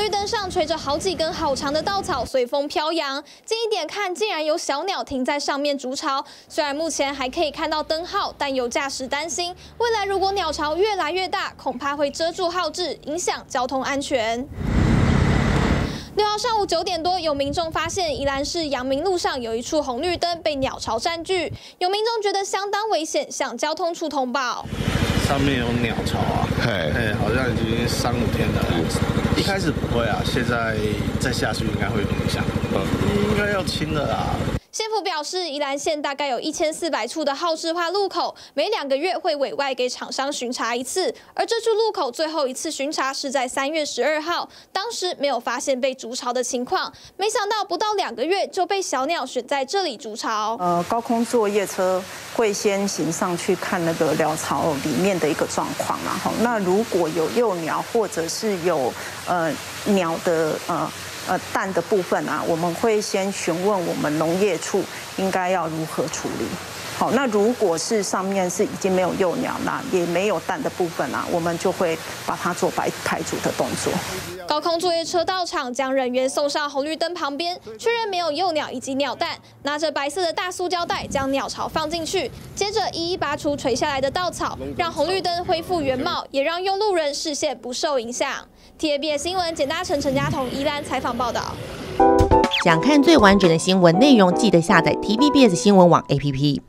绿灯上垂着好几根好长的稻草，随风飘扬。近一点看，竟然有小鸟停在上面筑巢。虽然目前还可以看到灯号，但有驾驶担心，未来如果鸟巢越来越大，恐怕会遮住号志，影响交通安全。 6号上午9点多，有民众发现宜兰市阳明路上有一处红绿灯被鸟巢占据，有民众觉得相当危险，向交通处通报。上面有鸟巢啊，哎，好像已经3、5天了。一开始不会啊，现在再下去应该会有影响，应该要清了啊。县府表示，宜兰县大概有1400处的号志化路口，每2个月会委外给厂商巡查一次，而这处路口最后一次巡查是在3月12号，当时没有发现被筑巢的情况，没想到不到2个月就被小鸟选在这里筑巢。高空作业车会先行上去看那个鸟巢里面的一个状况嘛，哈，那如果有幼鸟或者是有鸟的蛋的部分啊，我们会先询问我们农业处应该要如何处理。好，那如果是上面是已经没有幼鸟啦，也没有蛋的部分啊，我们就会把它做排除的动作。高空作业车到场，将人员送上红绿灯旁边，确认没有幼鸟以及鸟蛋，拿着白色的大塑胶袋将鸟巢放进去，接着一一拔除垂下来的稻草，让红绿灯恢复原貌，也让用路人视线不受影响。TVBS 新闻简大成、陈家彤、宜兰采访报道。想看最完整的新闻内容，记得下载 TVBS 新闻网 APP。